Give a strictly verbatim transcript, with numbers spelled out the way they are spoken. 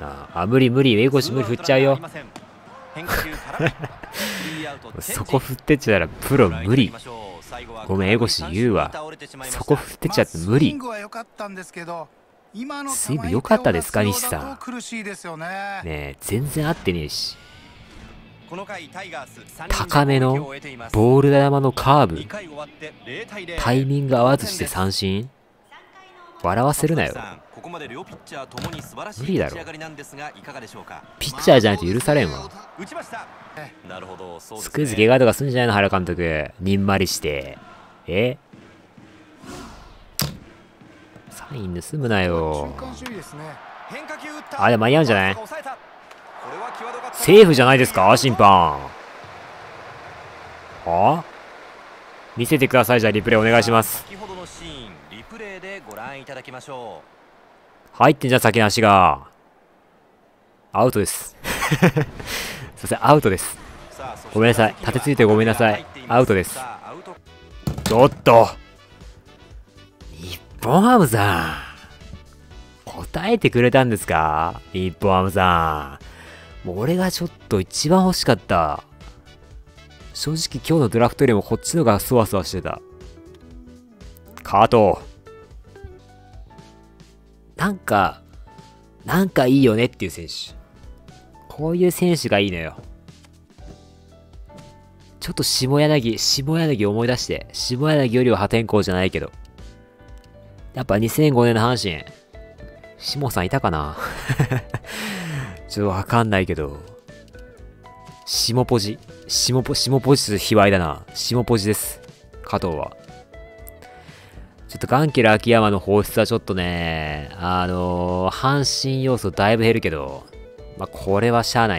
ああ、無理無理、江越無理、振っちゃうよ。そこ振ってっちゃったらプロ無理。ごめん、江越言うわ。そこ振ってっちゃって無理。スイング良かったですか、西さん。ねえ、全然合ってねえし。高めのボール球のカーブ、タイミング合わずして三振。笑わせるなよ。無理だろ。ピッチャーじゃないと許されんわ。スクイズ怪我とかすんじゃないの、原監督。にんまりして。え？サイン盗むなよ。あれ間に合うんじゃない？セーフじゃないですか、審判。はあ？見せてください。じゃあリプレイお願いします。入ってんじゃん、先の足が。アウトです。すいません、アウトです。ごめんなさい、立てついてごめんなさい。アウトです。ちょっと日本ハムさん、答えてくれたんですか、日本ハムさん。もう俺がちょっと一番欲しかった。正直今日のドラフトよりもこっちのがそわそわしてた。加藤、なんかなんかいいよねっていう選手、こういう選手がいいのよ。ちょっと下柳下柳思い出して、下柳よりは破天荒じゃないけど、やっぱにせんごねんの阪神、下さんいたかな。ちょっとわかんないけど、下ポジ下ポ下ポジする卑猥だな。下ポジです、加藤は。ちょっとガンケル秋山の放出はちょっとね、あのー、阪神要素だいぶ減るけど、まあ、これはしゃあない。